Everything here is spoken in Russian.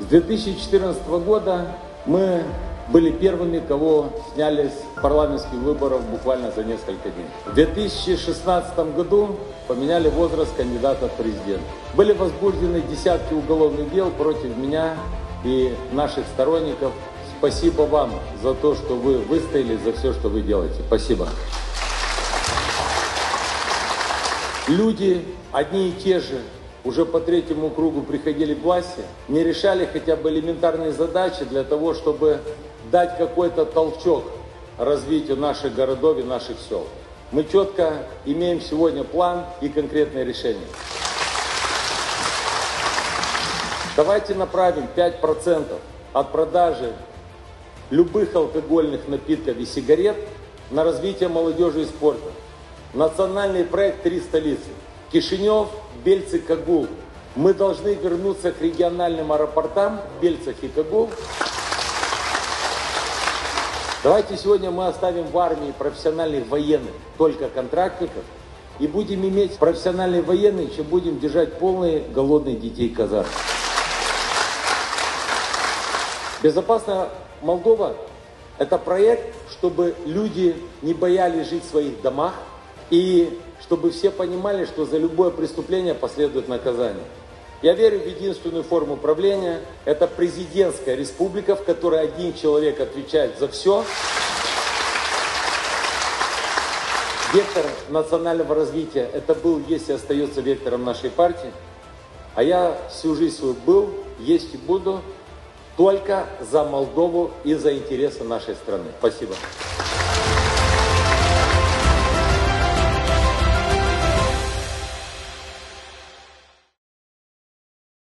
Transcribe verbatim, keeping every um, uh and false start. С две тысячи четырнадцатого года мы были первыми, кого сняли с парламентских выборов буквально за несколько дней. В две тысячи шестнадцатом году поменяли возраст кандидата в президент. Были возбуждены десятки уголовных дел против меня и наших сторонников. Спасибо вам за то, что вы выстояли, за все, что вы делаете. Спасибо. Люди одни и те же уже по третьему кругу приходили к власти, не решали хотя бы элементарные задачи для того, чтобы дать какой-то толчок развитию наших городов и наших сел. Мы четко имеем сегодня план и конкретные решения. Давайте направим пять процентов от продажи любых алкогольных напитков и сигарет на развитие молодежи и спорта. Национальный проект «Три столицы». Кишинев, Бельцы, Кагул. Мы должны вернуться к региональным аэропортам в Бельцах и Кагул. Давайте сегодня мы оставим в армии профессиональных военных, только контрактников, и будем иметь профессиональных военных, чем будем держать полные голодные детей казарм. Безопасная Молдова – это проект, чтобы люди не боялись жить в своих домах, и чтобы все понимали, что за любое преступление последует наказание. Я верю в единственную форму правления. Это президентская республика, в которой один человек отвечает за все. Вектор национального развития – это был, есть и остается вектором нашей партии. А я всю жизнь свою был, есть и буду только за Молдову и за интересы нашей страны. Спасибо.